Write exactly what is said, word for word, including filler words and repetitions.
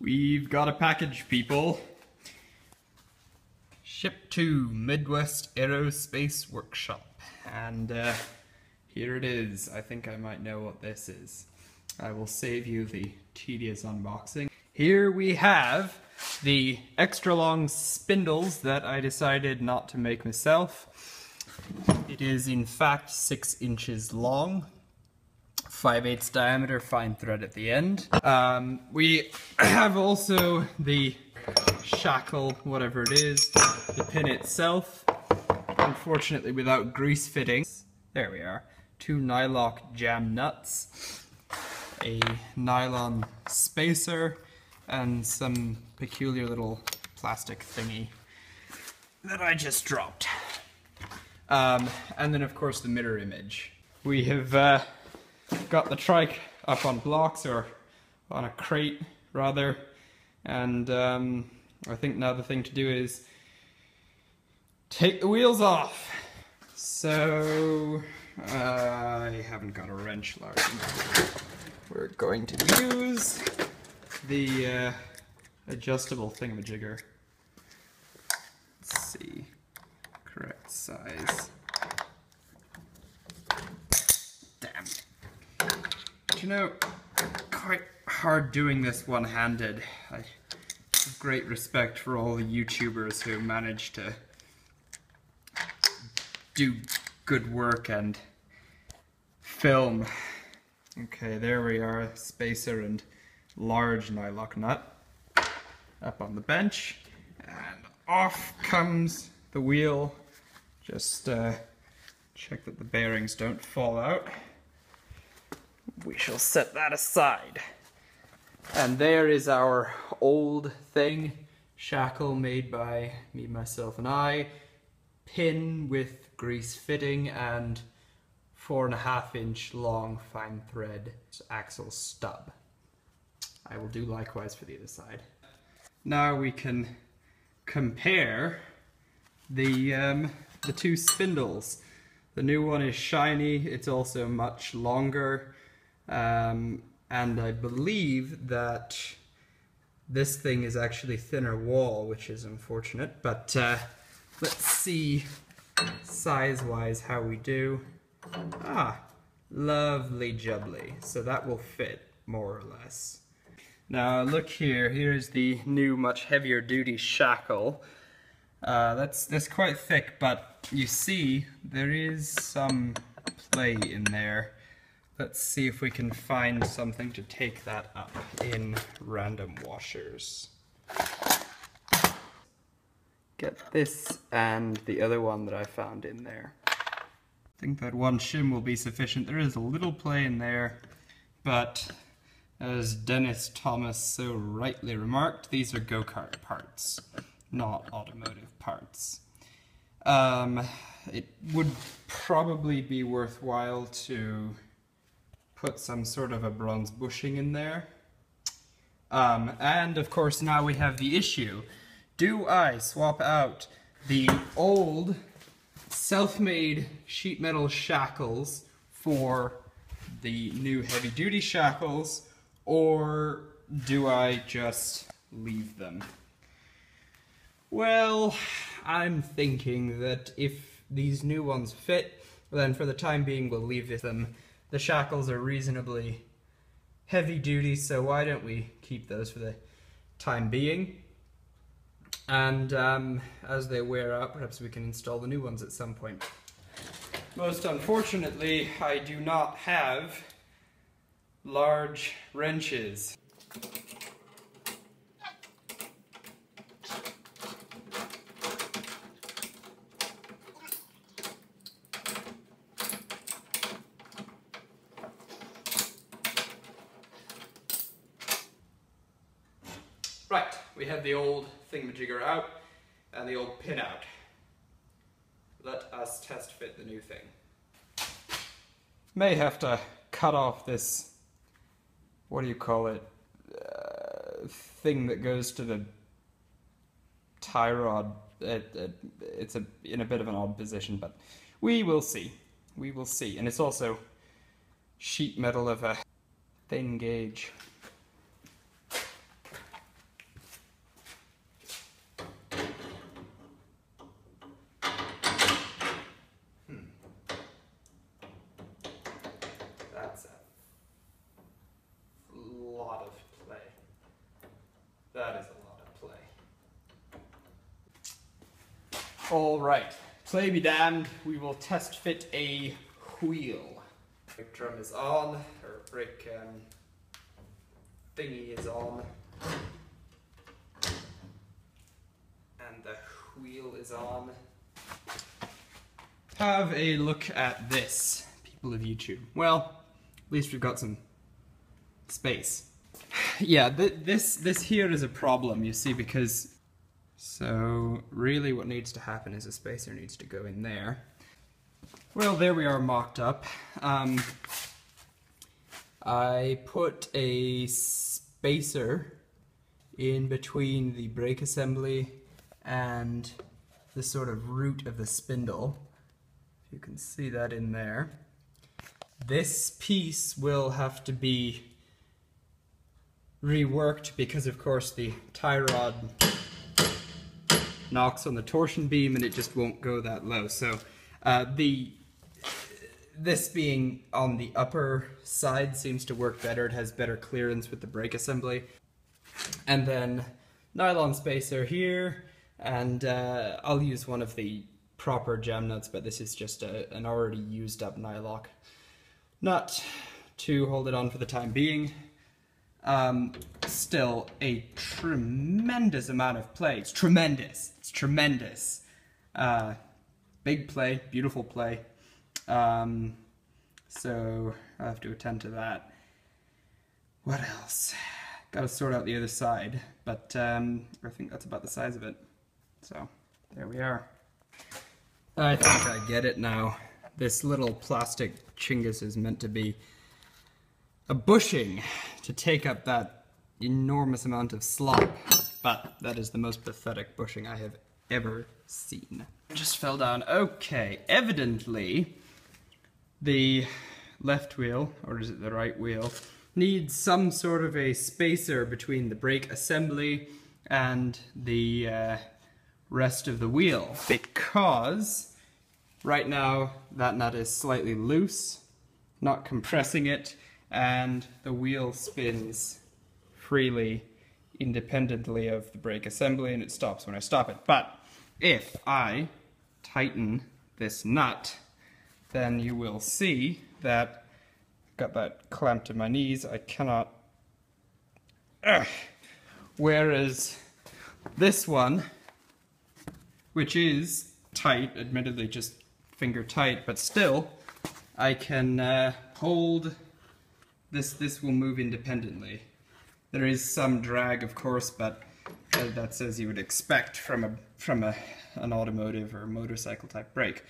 We've got a package, people. Shipped to Midwest Aerospace Workshop. And uh, here it is. I think I might know what this is. I will save you the tedious unboxing. Here we have the extra long spindles that I decided not to make myself. It is in fact six inches long, five eighths diameter, fine thread at the end. Um, we have also the shackle, whatever it is, the pin itself, unfortunately without grease fittings. There we are, two Nylock jam nuts, a nylon spacer, and some peculiar little plastic thingy that I just dropped. Um, and then of course the mirror image. We have uh, got the trike up on blocks, or on a crate rather, and um, I think now the thing to do is take the wheels off. So uh, I haven't got a wrench large enough. We're going to use the uh, adjustable thingamajigger. Let's see, correct size. Damn. Do you know, quite hard doing this one-handed. I have great respect for all the YouTubers who manage to do good work and film. Okay, there we are, spacer and large Nylock nut up on the bench, and off comes the wheel. Just uh, check that the bearings don't fall out. We shall set that aside. And there is our old thing, shackle made by me, myself, and I, pin with grease fitting, and four and a half inch long fine thread axle stub. I will do likewise for the other side. Now we can compare the, um, the two spindles. The new one is shiny, it's also much longer, um, and I believe that this thing is actually thinner wall, which is unfortunate, but uh, let's see size-wise how we do. Ah, lovely jubbly, so that will fit more or less. Now look here, here's the new much heavier duty shackle. Uh, that's, that's quite thick, but you see there is some play in there. Let's see if we can find something to take that up in random washers. Get this and the other one that I found in there. I think that one shim will be sufficient. There is a little play in there, but as Dennis Thomas so rightly remarked, these are go-kart parts, not automotive parts. Um, it would probably be worthwhile to put some sort of a bronze bushing in there. Um, and of course now we have the issue. Do I swap out the old self-made sheet metal shackles for the new heavy-duty shackles, or do I just leave them? Well, I'm thinking that if these new ones fit, then for the time being we'll leave them. The shackles are reasonably heavy duty, so why don't we keep those for the time being? And um, as they wear out, perhaps we can install the new ones at some point. Most unfortunately, I do not have large wrenches. Right, we have the old thingamajigger out and the old pin out. Let us test fit the new thing. May have to cut off this, what do you call it, uh, thing that goes to the tie rod. It, it, it's a, in a bit of an odd position, but we will see. We will see. And it's also sheet metal of a thin gauge. All right, play be damned, we will test fit a wheel. Brake drum is on, or brake um, thingy is on. And the wheel is on. Have a look at this, people of YouTube. Well, at least we've got some space. Yeah, th this, this here is a problem, you see, because... So, really what needs to happen is a spacer needs to go in there. Well, there we are mocked up. Um, I put a spacer in between the brake assembly and the sort of root of the spindle. If you can see that in there. This piece will have to be reworked because, of course, the tie rod knocks on the torsion beam and it just won't go that low. So uh, the this being on the upper side seems to work better. It has better clearance with the brake assembly. And then nylon spacer here, and uh, I'll use one of the proper jam nuts, but this is just a, an already used up Nylock nut to hold it on for the time being. Um, still a tremendous amount of play. It's tremendous. It's tremendous. Uh, big play, beautiful play. Um, so I'll have to attend to that. What else? Gotta sort out the other side, but um, I think that's about the size of it. So there we are. I think I get it now. This little plastic chingus is meant to be a bushing to take up that enormous amount of slop, but that is the most pathetic bushing I have ever seen. Just fell down. Okay, evidently the left wheel, or is it the right wheel, needs some sort of a spacer between the brake assembly and the uh, rest of the wheel, because right now that nut is slightly loose, not compressing it, and the wheel spins freely independently of the brake assembly, and it stops when I stop it. But if I tighten this nut, then you will see that I've got that clamped to my knees. I cannot... Ugh. Whereas this one, which is tight, admittedly just finger tight, but still I can uh, hold... This, this will move independently. There is some drag, of course, but uh, that's as you would expect from a from a, an automotive or motorcycle type brake.